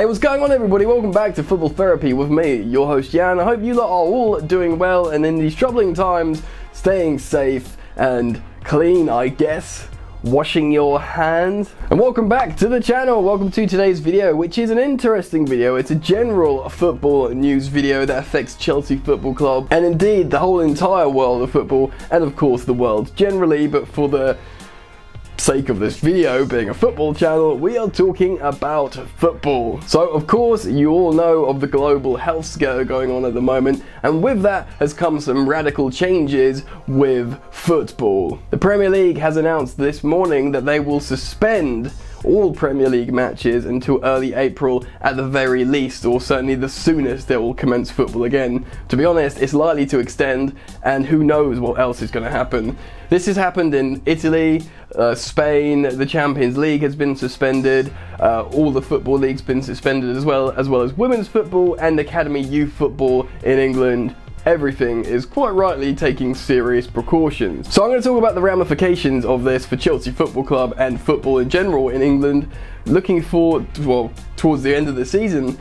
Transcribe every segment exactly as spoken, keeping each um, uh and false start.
Hey, what's going on everybody? Welcome back to Football Therapy with me, your host Jan. I hope you lot are all doing well and in these troubling times, staying safe and clean, I guess. Washing your hands. And welcome back to the channel. Welcome to today's video, which is an interesting video. It's a general football news video that affects Chelsea Football Club and indeed the whole entire world of football and of course the world generally, but for the sake of this video being a football channel, we are talking about football. So of course you all know of the global health scare going on at the moment, and with that has come some radical changes with football. The Premier League has announced this morning that they will suspend all Premier League matches until early April at the very least, or certainly the soonest they will commence football again. To be honest, it's likely to extend and who knows what else is going to happen. This has happened in Italy, uh, Spain, the Champions League has been suspended, uh, all the football leagues been suspended as well, as well as women's football and academy youth football in England. Everything is quite rightly taking serious precautions. So I'm going to talk about the ramifications of this for Chelsea Football Club and football in general in England, looking forward, well, towards the end of the season.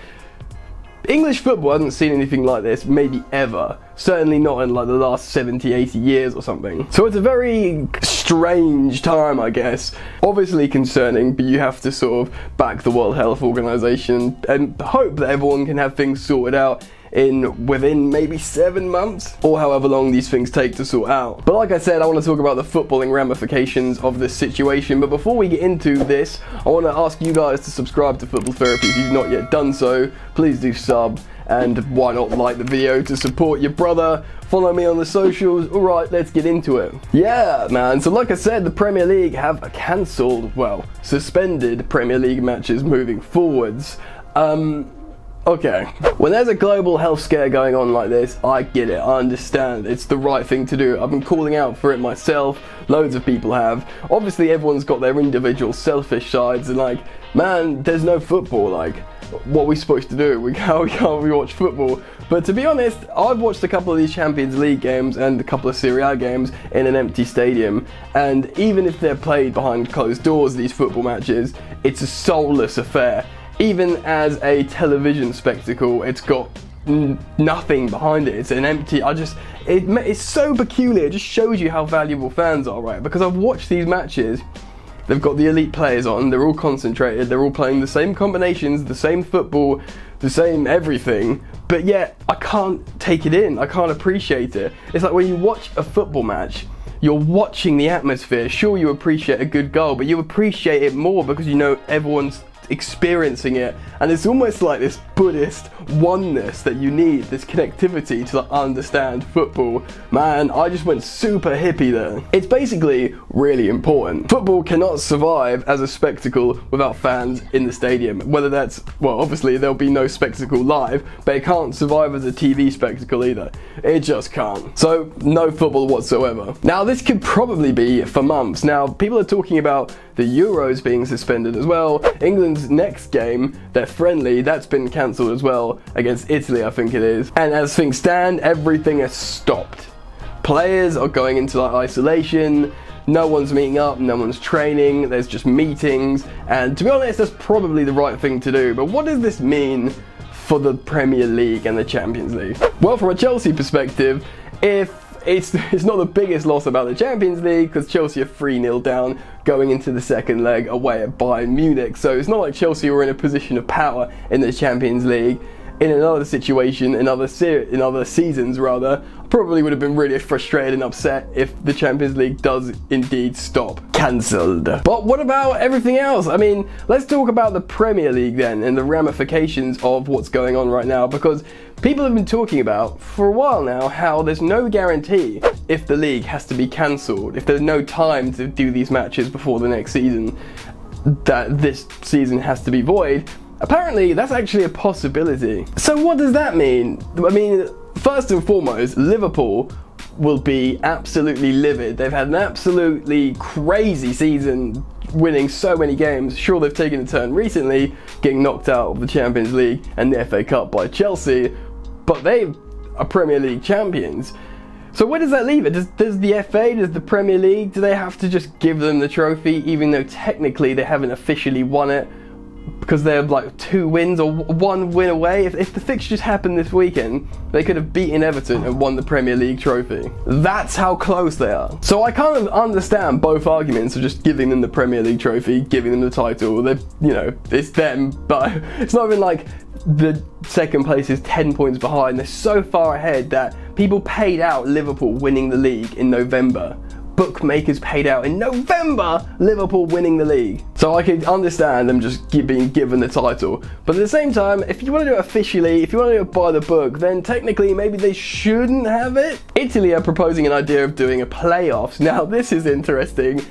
English football hasn't seen anything like this, maybe ever. Certainly not in like the last seventy, eighty years or something. So it's a very strange time, I guess. Obviously concerning, but you have to sort of back the World Health Organization and hope that everyone can have things sorted out in within maybe seven months or however long these things take to sort out. But like I said, I want to talk about the footballing ramifications of this situation. But before we get into this, I want to ask you guys to subscribe to Football Therapy if you've not yet done so. Please do sub, and why not like the video to support your brother. Follow me on the socials. All right, let's get into it. Yeah, man. So like I said, the Premier League have cancelled, well, suspended Premier League matches moving forwards. Um, Okay, when there's a global health scare going on like this, I get it, I understand, it's the right thing to do. I've been calling out for it myself, loads of people have. Obviously everyone's got their individual selfish sides and like, man, there's no football, like, what are we supposed to do? We can't, we can't we watch football. But to be honest, I've watched a couple of these Champions League games and a couple of Serie A games in an empty stadium, and even if they're played behind closed doors, these football matches, it's a soulless affair. Even as a television spectacle, it's got n nothing behind it. It's an empty, I just, it, it's so peculiar. It just shows you how valuable fans are, right? Because I've watched these matches, they've got the elite players on, they're all concentrated, they're all playing the same combinations, the same football, the same everything, but yet I can't take it in, I can't appreciate it. It's like when you watch a football match, you're watching the atmosphere. Sure, you appreciate a good goal, but you appreciate it more because you know everyone's experiencing it, and it's almost like this Buddhist oneness that you need, this connectivity to like, understand football. Man, I just went super hippie there. It's basically really important. Football cannot survive as a spectacle without fans in the stadium. Whether that's, well, obviously there'll be no spectacle live, but it can't survive as a T V spectacle either. It just can't. So, no football whatsoever. Now, this could probably be for months. Now, people are talking about the Euros being suspended as well. England's next game, their friendly, that's been cancelled as well, against Italy, I think it is. And as things stand, everything is stopped. Players are going into like, isolation, no one's meeting up, no one's training, there's just meetings, and to be honest, that's probably the right thing to do. But what does this mean for the Premier League and the Champions League? Well, from a Chelsea perspective, if It's, it's not the biggest loss about the Champions League because Chelsea are three nil down going into the second leg away at Bayern Munich. So it's not like Chelsea were in a position of power in the Champions League. In another situation, in other, se in other seasons rather, probably would have been really frustrated and upset if the Champions League does indeed stop. Cancelled. But what about everything else? I mean, let's talk about the Premier League then and the ramifications of what's going on right now, because people have been talking about for a while now how there's no guarantee if the league has to be cancelled, if there's no time to do these matches before the next season, that this season has to be void. Apparently, that's actually a possibility. So what does that mean? I mean, first and foremost, Liverpool will be absolutely livid. They've had an absolutely crazy season, winning so many games. Sure, they've taken a turn recently, getting knocked out of the Champions League and the F A Cup by Chelsea, but they are Premier League champions. So where does that leave it? Does, does the F A, does the Premier League, do they have to just give them the trophy even though technically they haven't officially won it? because they're like two wins or one win away. If, if the fixtures happened this weekend, they could have beaten Everton and won the Premier League trophy. That's how close they are. So I kind of understand both arguments of just giving them the Premier League trophy, giving them the title. They, you know, it's them, but it's not even like the second place is ten points behind. They're so far ahead that people paid out Liverpool winning the league in November. Bookmakers paid out in November, Liverpool winning the league. So I can understand them just being given the title. But at the same time, if you want to do it officially, if you want to do it by the book, then technically maybe they shouldn't have it. Italy are proposing an idea of doing a playoffs. Now this is interesting.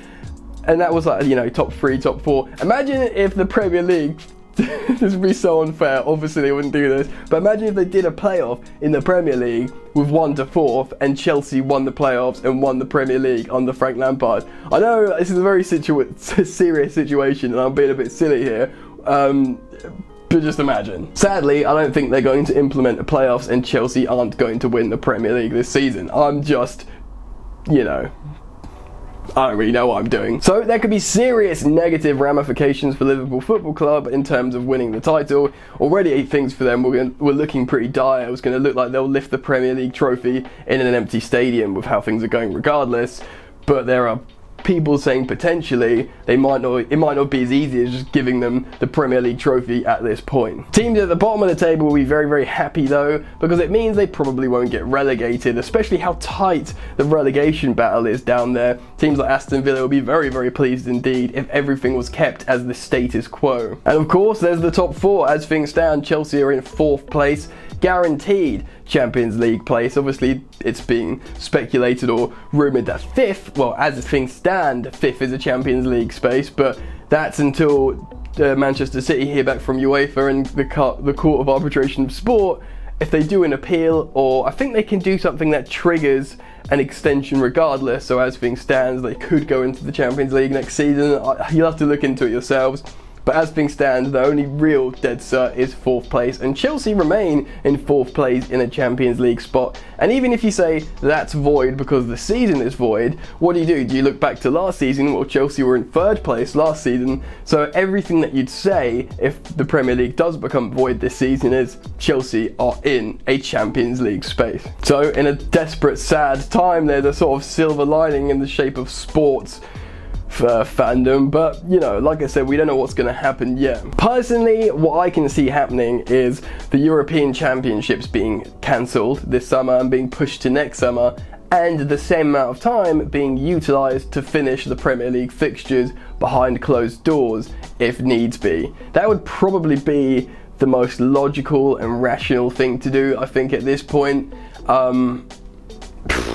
And that was like, you know, top three, top four. Imagine if the Premier League, this would be so unfair, obviously they wouldn't do this, but imagine if they did a playoff in the Premier League with one to fourth and Chelsea won the playoffs and won the Premier League under Frank Lampard. I know this is a very situ serious situation and I'm being a bit silly here, um, but just imagine. Sadly, I don't think they're going to implement the playoffs and Chelsea aren't going to win the Premier League this season. I'm just, you know, I don't really know what I'm doing. So there could be serious negative ramifications for Liverpool Football Club in terms of winning the title. Already things for them were, gonna, were looking pretty dire. It was going to look like they'll lift the Premier League trophy in an empty stadium with how things are going regardless. But there are people saying potentially they might not, it might not be as easy as just giving them the Premier League trophy at this point. Teams at the bottom of the table will be very, very happy though, because it means they probably won't get relegated, especially how tight the relegation battle is down there. Teams like Aston Villa will be very, very pleased indeed if everything was kept as the status quo. And of course, there's the top four. As things stand, Chelsea are in fourth place, guaranteed Champions League place. Obviously, it's being speculated or rumoured that fifth, well, as things stand, fifth is a Champions League space, but that's until uh, Manchester City hear back from UEFA and the, the Court of Arbitration of Sport, if they do an appeal, or I think they can do something that triggers an extension regardless, so as things stand, they could go into the Champions League next season. You'll have to look into it yourselves. But as things stand, the only real dead cert is fourth place, and Chelsea remain in fourth place in a Champions League spot. And even if you say that's void because the season is void, what do you do? Do you look back to last season? Well, Chelsea were in third place last season, so everything that you'd say if the Premier League does become void this season is Chelsea are in a Champions League space. So in a desperate, sad time, there's a sort of silver lining in the shape of sports for fandom, but you know, like I said, we don't know what's going to happen yet. Personally, what I can see happening is the European Championships being cancelled this summer and being pushed to next summer, and the same amount of time being utilised to finish the Premier League fixtures behind closed doors if needs be. That would probably be the most logical and rational thing to do, I think, at this point. Um,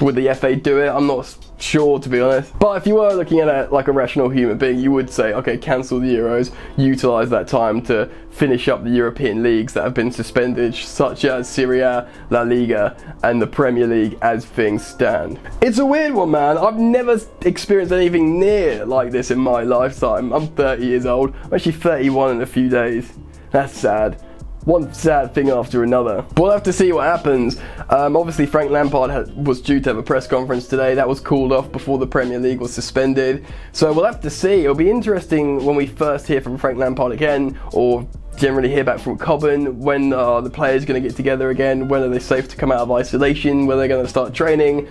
would the F A do it? I'm not sure, to be honest, but if you were looking at it like a rational human being, you would say, okay, cancel the Euros, utilize that time to finish up the European leagues that have been suspended, such as Serie A, La Liga and the Premier League as things stand. It's a weird one, man. I've never experienced anything near like this in my lifetime. I'm thirty years old. I'm actually thirty-one in a few days. That's sad. One sad thing after another. We'll have to see what happens. Um, obviously, Frank Lampard had, was due to have a press conference today. That was called off before the Premier League was suspended. So we'll have to see. It'll be interesting when we first hear from Frank Lampard again, or generally hear back from Cobham. When are the players going to get together again? When are they safe to come out of isolation? When are they going to start training?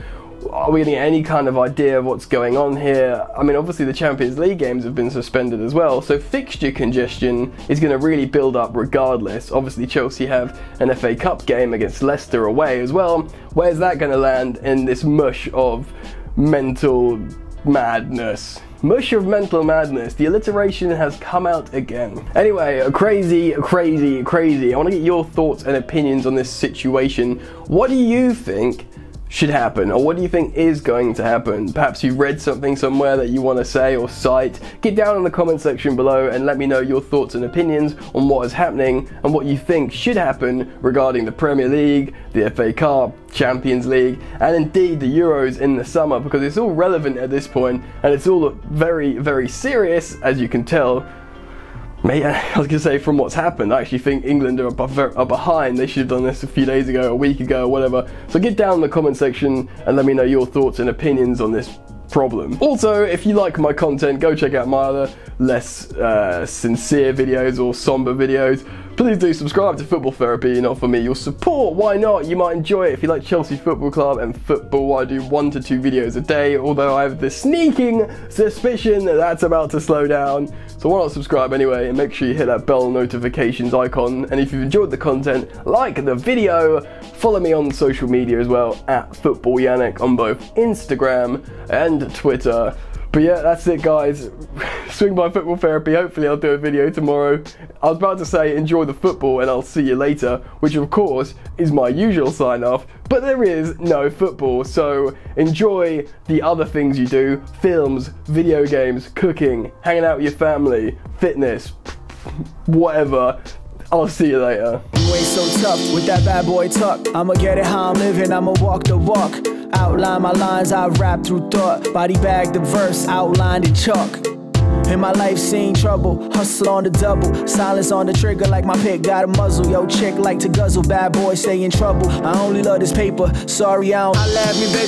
Are we going to get any kind of idea of what's going on here? I mean, obviously the Champions League games have been suspended as well, so fixture congestion is going to really build up regardless. Obviously Chelsea have an F A Cup game against Leicester away as well. Where's that going to land in this mush of mental madness? Mush of mental madness. The alliteration has come out again. Anyway, crazy, crazy, crazy. I want to get your thoughts and opinions on this situation. What do you think should happen, or what do you think is going to happen? Perhaps you've read something somewhere that you want to say or cite. Get down in the comment section below and let me know your thoughts and opinions on what is happening and what you think should happen regarding the Premier League, the F A Cup, Champions League, and indeed the Euros in the summer, because it's all relevant at this point and it's all very, very serious, as you can tell. Mate, I was going to say, from what's happened, I actually think England are, are behind. They should have done this a few days ago, a week ago, or whatever. So get down in the comment section and let me know your thoughts and opinions on this problem. Also, if you like my content, go check out my other less uh, sincere videos or somber videos. Please do subscribe to Football Therapy, not for me, your support, why not? You might enjoy it. If you like Chelsea Football Club and football, I do one to two videos a day, although I have the sneaking suspicion that that's about to slow down. So why not subscribe anyway, and make sure you hit that bell notifications icon. And if you've enjoyed the content, like the video, follow me on social media as well, at FootballYannick on both Instagram and Twitter. But yeah, that's it guys, swing by Football Therapy, hopefully I'll do a video tomorrow. I was about to say enjoy the football and I'll see you later, which of course is my usual sign off, but there is no football, so enjoy the other things you do, films, video games, cooking, hanging out with your family, fitness, whatever. I'll see you later. You ain't so tough with that bad boy tuck. I'ma get it how I'm living, I'ma walk the walk. Outline my lines, I rap through thought. Body bag the verse, outline the chalk. In my life seen trouble, hustle on the double. Silence on the trigger like my pick got a muzzle. Yo chick like to guzzle, bad boy stay in trouble. I only love this paper, sorry I don't. I love me bitch.